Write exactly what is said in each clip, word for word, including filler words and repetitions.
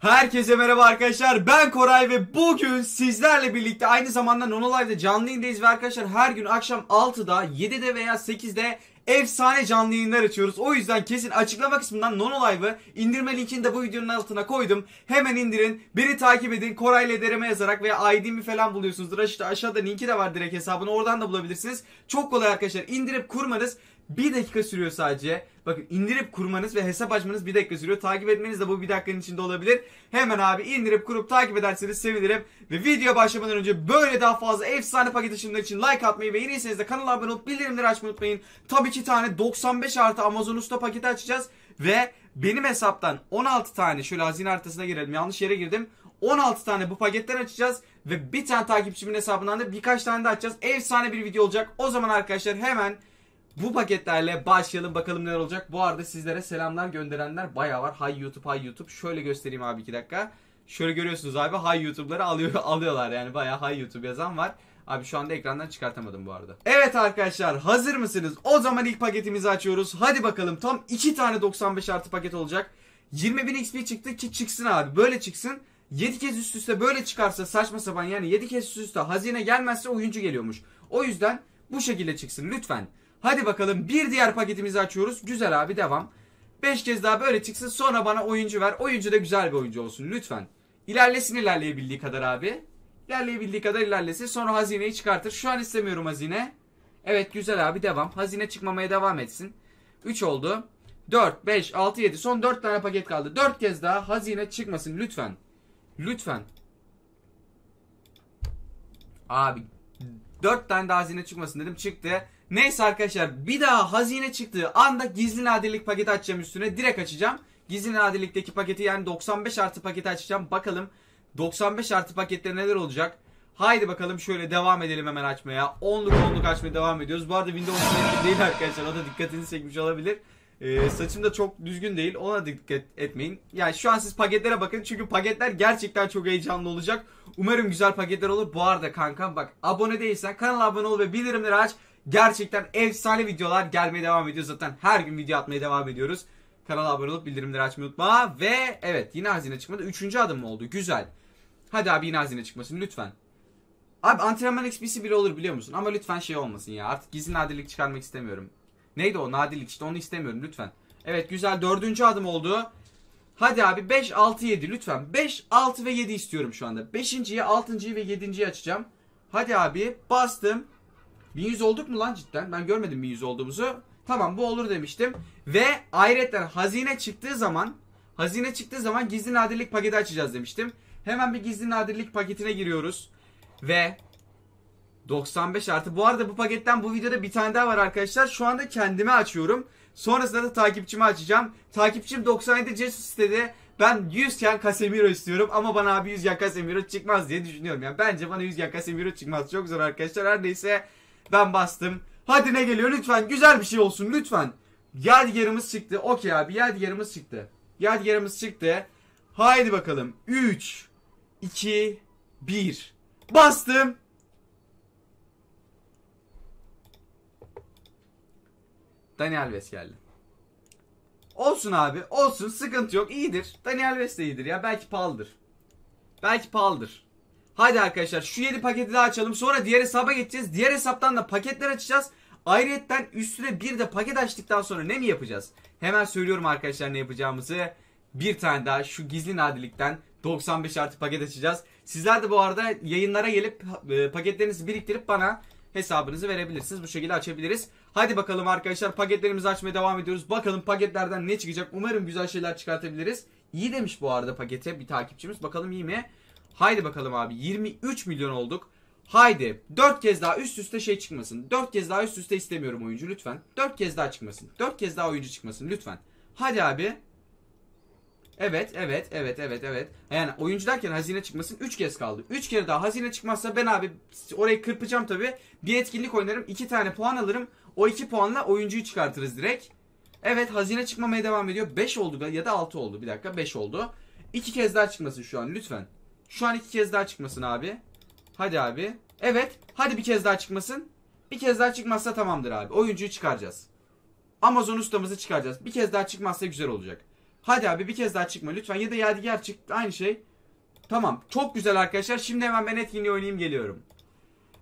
Herkese merhaba arkadaşlar, ben Koray ve bugün sizlerle birlikte aynı zamanda Nonolive'de canlı yayındayız ve arkadaşlar her gün akşam altıda, yedide veya sekizde efsane canlı yayınlar açıyoruz. O yüzden kesin açıklama kısmından Nonolive'ı indirme linkini de bu videonun altına koydum. Hemen indirin, beni takip edin, Koray'la dereme yazarak veya I D'mi falan buluyorsunuzdur. İşte aşağıda linki de var direkt hesabına, oradan da bulabilirsiniz. Çok kolay arkadaşlar, indirip kurmanız bir dakika sürüyor sadece. Bakın, indirip kurmanız ve hesap açmanız bir dakika sürüyor. Takip etmeniz de bu bir dakikanın içinde olabilir. Hemen abi indirip kurup takip ederseniz sevinirim. Ve video başlamadan önce böyle daha fazla efsane paket açılımları için like atmayı ve yeniyseniz de kanala abone olup bildirimleri açmayı unutmayın. Tabii iki tane doksan beş artı Amazon Usta paketi açacağız. Ve benim hesaptan on altı tane, şöyle hazine haritasına girelim, yanlış yere girdim. on altı tane bu paketten açacağız. Ve bir tane takipçimin hesabından da birkaç tane de açacağız. Efsane bir video olacak. O zaman arkadaşlar hemen bu paketlerle başlayalım, bakalım neler olacak. Bu arada sizlere selamlar gönderenler bayağı var. Hay YouTube, hay YouTube. Şöyle göstereyim abi iki dakika. Şöyle görüyorsunuz abi, hay YouTube'ları alıyor, alıyorlar yani, bayağı hay YouTube yazan var. Abi şu anda ekrandan çıkartamadım bu arada. Evet arkadaşlar, hazır mısınız? O zaman ilk paketimizi açıyoruz. Hadi bakalım, tam iki tane doksan beş artı paket olacak. yirmi bin X P çıktı ki çıksın abi, böyle çıksın. yedi kez üst üste böyle çıkarsa saçma sapan, yani yedi kez üst üste hazine gelmezse oyuncu geliyormuş. O yüzden bu şekilde çıksın lütfen. Hadi bakalım, bir diğer paketimizi açıyoruz. Güzel abi, devam. beş kez daha böyle çıksın, sonra bana oyuncu ver. Oyuncu da güzel bir oyuncu olsun lütfen. İlerlesin ilerleyebildiği kadar abi. İlerleyebildiği kadar ilerlesin, sonra hazineyi çıkartır. Şu an istemiyorum hazine. Evet güzel abi, devam. Hazine çıkmamaya devam etsin. üç oldu. dört, beş, altı, yedi. Son dört tane paket kaldı. dört kez daha hazine çıkmasın lütfen. Lütfen. Abi dört tane daha hazine çıkmasın dedim, çıktı. Neyse arkadaşlar, bir daha hazine çıktığı anda gizli nadirlik paketi açacağım üstüne. Direkt açacağım. Gizli nadirlikteki paketi, yani doksan beş artı paketi açacağım. Bakalım doksan beş artı pakette neler olacak. Haydi bakalım, şöyle devam edelim hemen açmaya. onluk onluk açmaya devam ediyoruz. Bu arada Windows değil arkadaşlar, o da dikkatinizi çekmiş olabilir. Ee, saçım da çok düzgün değil, ona dikkat etmeyin. Yani şu an siz paketlere bakın, çünkü paketler gerçekten çok heyecanlı olacak. Umarım güzel paketler olur. Bu arada kankam bak, abone değilsen kanala abone ol ve bildirimleri aç. Gerçekten efsane videolar gelmeye devam ediyor. Zaten her gün video atmaya devam ediyoruz. Kanala abone olup bildirimleri açmayı unutma. Ve evet, yine hazine çıkmadı. Üçüncü adım mı oldu? Güzel. Hadi abi, yine hazine çıkmasın lütfen. Abi antrenman X P'si bile olur biliyor musun? Ama lütfen şey olmasın ya. Artık gizli nadirlik çıkarmak istemiyorum. Neydi o nadirlik, işte onu istemiyorum lütfen. Evet güzel, dördüncü adım oldu. Hadi abi beş, altı, yedi lütfen. beş, altı ve yedi istiyorum şu anda. beşinciyi, altıncıyı ve yedinciyi açacağım. Hadi abi, bastım. bin yüz olduk mu lan cidden? Ben görmedim bin yüz olduğumuzu. Tamam, bu olur demiştim. Ve ayrıca hazine çıktığı zaman hazine çıktığı zaman gizli nadirlik paketi açacağız demiştim. Hemen bir gizli nadirlik paketine giriyoruz. Ve doksan beş artı. Bu arada bu paketten bu videoda bir tane daha var arkadaşlar. Şu anda kendime açıyorum. Sonrasında da takipçime açacağım. Takipçim doksan yedi Jesus istedi. Ben yüzken Casemiro istiyorum ama bana abi yüzken Casemiro çıkmaz diye düşünüyorum. Yani bence bana yüzken Casemiro çıkmaz. Çok zor arkadaşlar. Her neyse, ben bastım. Hadi ne geliyor lütfen, güzel bir şey olsun lütfen. Yadigarımız çıktı. Okey abi, yadigarımız çıktı. Yadigarımız çıktı. Haydi bakalım. üç, iki, bir. Bastım. Daniel Alves geldi. Olsun abi, olsun, sıkıntı yok, iyidir. Daniel Alves de iyidir ya, belki pahalıdır. Belki pahalıdır. Hadi arkadaşlar, şu yedi paketi daha açalım. Sonra diğer hesaba geçeceğiz. Diğer hesaptan da paketler açacağız. Ayrıca üstüne bir de paket açtıktan sonra ne mi yapacağız? Hemen söylüyorum arkadaşlar ne yapacağımızı. Bir tane daha şu gizli nadirlikten doksan beş artı paket açacağız. Sizler de bu arada yayınlara gelip paketlerinizi biriktirip bana hesabınızı verebilirsiniz. Bu şekilde açabiliriz. Hadi bakalım arkadaşlar, paketlerimizi açmaya devam ediyoruz. Bakalım paketlerden ne çıkacak. Umarım güzel şeyler çıkartabiliriz. İyi demiş bu arada pakete bir takipçimiz. Bakalım iyi mi? Haydi bakalım abi, yirmi üç milyon olduk. Haydi dört kez daha üst üste şey çıkmasın. dört kez daha üst üste istemiyorum oyuncu lütfen. dört kez daha çıkmasın. dört kez daha oyuncu çıkmasın lütfen. Hadi abi. Evet evet evet evet evet. Yani oyuncu derken hazine çıkmasın. üç kez kaldı. üç kere daha hazine çıkmazsa ben abi orayı kırpacağım tabi. Bir etkinlik oynarım, iki tane puan alırım. O iki puanla oyuncuyu çıkartırız direkt. Evet, hazine çıkmamaya devam ediyor. beş oldu ya da altı oldu, bir dakika, beş oldu. iki kez daha çıkmasın şu an lütfen. Şu an iki kez daha çıkmasın abi. Hadi abi. Evet. Hadi bir kez daha çıkmasın. Bir kez daha çıkmazsa tamamdır abi. Oyuncuyu çıkaracağız. Amazon ustamızı çıkaracağız. Bir kez daha çıkmazsa güzel olacak. Hadi abi bir kez daha çıkma lütfen. Ya da Yadigar çık. Aynı şey. Tamam. Çok güzel arkadaşlar. Şimdi hemen ben etkinliği oynayayım, geliyorum.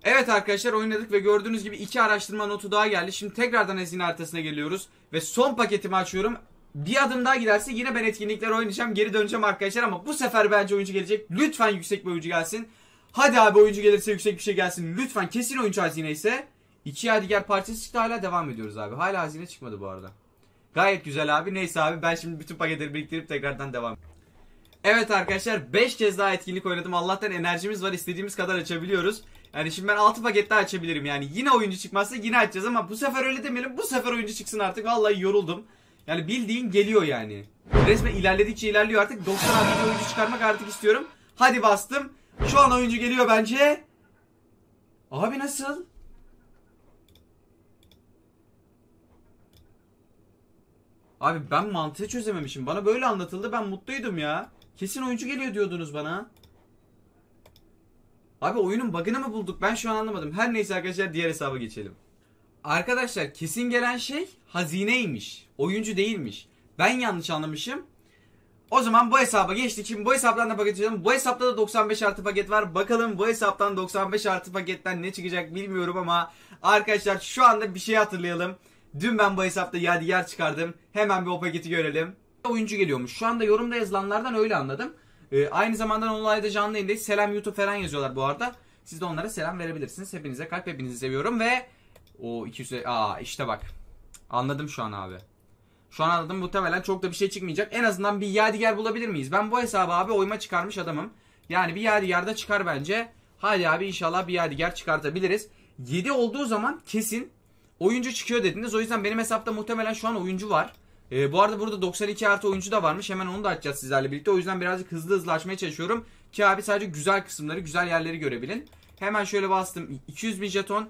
Evet arkadaşlar, oynadık ve gördüğünüz gibi iki araştırma notu daha geldi. Şimdi tekrardan hazine haritasına geliyoruz. Ve son paketimi açıyorum. Bir adım daha giderse yine ben etkinlikler oynayacağım. Geri döneceğim arkadaşlar ama bu sefer bence oyuncu gelecek. Lütfen yüksek bir oyuncu gelsin. Hadi abi oyuncu gelirse yüksek bir şey gelsin. Lütfen kesin oyuncu hazine ise. İki Yadigar parçası çıktı, hala devam ediyoruz abi. Hala hazine çıkmadı bu arada. Gayet güzel abi. Neyse abi ben şimdi bütün paketleri biriktirip tekrardan devam. Evet arkadaşlar beş kez daha etkinlik oynadım. Allah'tan enerjimiz var. İstediğimiz kadar açabiliyoruz. Yani şimdi ben altı paket daha açabilirim. Yani yine oyuncu çıkmazsa yine açacağız ama bu sefer öyle demeyelim. Bu sefer oyuncu çıksın artık. Vallahi yoruldum. Yani bildiğin geliyor yani. Resmen ilerledikçe ilerliyor artık. doksan artık oyuncu çıkarmak artık istiyorum. Hadi bastım. Şu an oyuncu geliyor bence. Abi nasıl? Abi ben mantığı çözememişim. Bana böyle anlatıldı. Ben mutluydum ya. Kesin oyuncu geliyor diyordunuz bana. Abi oyunun bug'ını mı bulduk? Ben şu an anlamadım. Her neyse arkadaşlar diğer hesaba geçelim. Arkadaşlar kesin gelen şey hazineymiş. Oyuncu değilmiş. Ben yanlış anlamışım. O zaman bu hesaba geçtik. Şimdi bu hesaptan da paket açalım. Bu hesapta da doksan beş artı paket var. Bakalım bu hesaptan doksan beş artı paketten ne çıkacak bilmiyorum ama arkadaşlar şu anda bir şey hatırlayalım. Dün ben bu hesapta Yadigar çıkardım. Hemen bir o paketi görelim. Oyuncu geliyormuş. Şu anda yorumda yazılanlardan öyle anladım. Ee, aynı zamanda Nonolive'da canlı yayındayız. Selam YouTube falan yazıyorlar bu arada. Siz de onlara selam verebilirsiniz. Hepinize kalp, hepinizi seviyorum ve o iki yüz aa işte bak. Anladım şu an abi. Şu an anladım, muhtemelen çok da bir şey çıkmayacak. En azından bir Yadigar bulabilir miyiz? Ben bu hesabı abi oyma çıkarmış adamım. Yani bir Yadigar da çıkar bence. Hadi abi inşallah bir Yadigar çıkartabiliriz. yedi olduğu zaman kesin oyuncu çıkıyor dediniz. O yüzden benim hesapta muhtemelen şu an oyuncu var. Ee, bu arada burada doksan iki artı oyuncu da varmış. Hemen onu da açacağız sizlerle birlikte. O yüzden birazcık hızlı hızlı açmaya çalışıyorum. Ki abi sadece güzel kısımları, güzel yerleri görebilin. Hemen şöyle bastım. iki yüz bin jeton.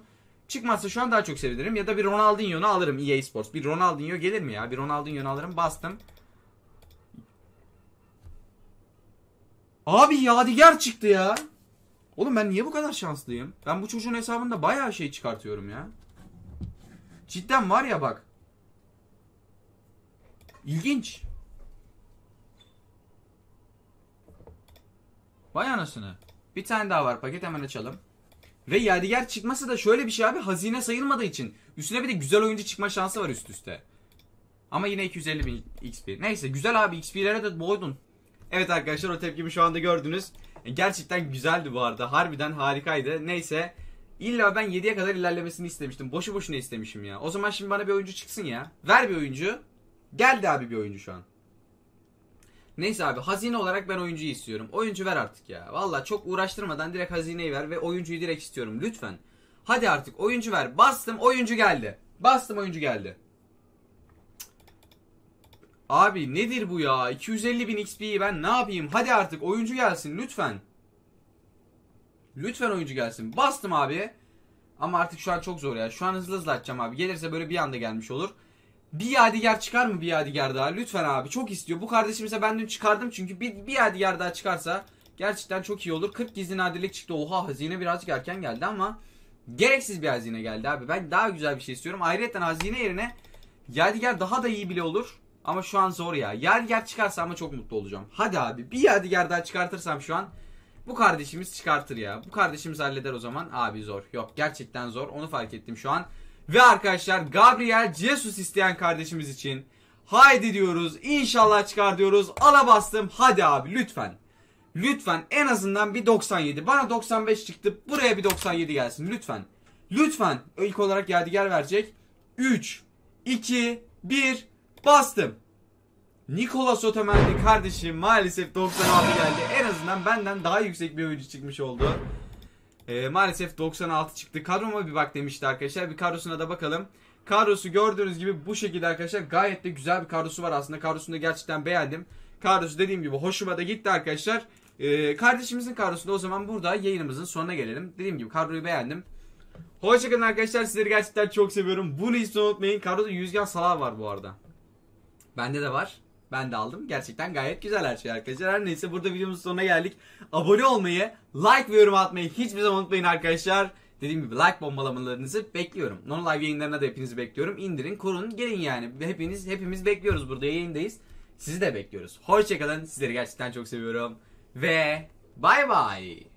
Çıkmazsa şu an daha çok sevinirim. Ya da bir Ronaldinho'nu alırım E A Sports. Bir Ronaldinho gelir mi ya? Bir Ronaldinho'nu alırım. Bastım. Abi Yadigar çıktı ya. Oğlum ben niye bu kadar şanslıyım? Ben bu çocuğun hesabında bayağı şey çıkartıyorum ya. Cidden var ya bak. İlginç. Vay anasını. Bir tane daha var paket, hemen açalım. Ve Yadigar çıkması da şöyle bir şey abi, hazine sayılmadığı için. Üstüne bir de güzel oyuncu çıkma şansı var üst üste. Ama yine iki yüz elli bin X P. Neyse güzel abi, X P'lere de boydun. Evet arkadaşlar o tepkimi şu anda gördünüz. Gerçekten güzeldi bu arada. Harbiden harikaydı. Neyse. İlla ben yediye kadar ilerlemesini istemiştim. Boşu boşuna istemişim ya. O zaman şimdi bana bir oyuncu çıksın ya. Ver bir oyuncu. Geldi abi bir oyuncu şu an. Neyse abi hazine olarak ben oyuncuyu istiyorum. Oyuncu ver artık ya. Valla çok uğraştırmadan direkt hazineyi ver ve oyuncuyu direkt istiyorum lütfen. Hadi artık oyuncu ver. Bastım oyuncu geldi. Bastım oyuncu geldi. Abi nedir bu ya? iki yüz elli bin X P'yi ben ne yapayım? Hadi artık oyuncu gelsin lütfen. Lütfen oyuncu gelsin. Bastım abi. Ama artık şu an çok zor ya. Şu an hızlı hızlı açacağım abi. Gelirse böyle bir anda gelmiş olur. Bir Yadigar çıkar mı, bir Yadigar daha? Lütfen abi çok istiyor. Bu kardeşimize ben dün çıkardım çünkü bir, bir Yadigar daha çıkarsa gerçekten çok iyi olur. kırk gizli nadirlik çıktı. Oha hazine birazcık erken geldi ama gereksiz bir hazine geldi abi. Ben daha güzel bir şey istiyorum. Ayrıca hazine yerine Yadigar daha da iyi bile olur. Ama şu an zor ya. Yadigar çıkarsa ama çok mutlu olacağım. Hadi abi bir Yadigar daha çıkartırsam şu an bu kardeşimiz çıkartır ya. Bu kardeşimiz halleder o zaman. Abi zor. Yok gerçekten zor. Onu fark ettim şu an. Ve arkadaşlar Gabriel Jesus isteyen kardeşimiz için haydi diyoruz, inşallah çıkar diyoruz, ala bastım. Hadi abi lütfen, lütfen en azından bir doksan yedi, bana doksan beş çıktı, buraya bir doksan yedi gelsin lütfen. Lütfen ilk olarak Yadigar verecek. Üç iki bir bastım. Nicolas Otamendi kardeşim maalesef doksan altı geldi. En azından benden daha yüksek bir oyuncu çıkmış oldu. E, maalesef doksan altı çıktı. Kadroma bir bak demişti arkadaşlar. Bir kadrosuna da bakalım. Kadrosu gördüğünüz gibi bu şekilde arkadaşlar. Gayet de güzel bir kadrosu var aslında. Kadrosunu da gerçekten beğendim. Kadrosu dediğim gibi hoşuma da gitti arkadaşlar. E, kardeşimizin kadrosunda o zaman burada yayınımızın sonuna gelelim. Dediğim gibi kadroyu beğendim. Hoşçakalın arkadaşlar. Sizleri gerçekten çok seviyorum. Bunu hiç unutmayın. Kadroda Yüzgen Salah var bu arada. Bende de var. Ben de aldım. Gerçekten gayet güzel her şey arkadaşlar. Her neyse burada videomuzun sonuna geldik. Abone olmayı, like ve yorum atmayı hiçbir zaman unutmayın arkadaşlar. Dediğim gibi like bombalamalarınızı bekliyorum. Nonolive yayınlarına da hepinizi bekliyorum. İndirin, kurun, gelin yani. Hepiniz hepimiz bekliyoruz, burada yayındayız. Sizi de bekliyoruz. Hoşçakalın. Sizleri gerçekten çok seviyorum. Ve bay bay.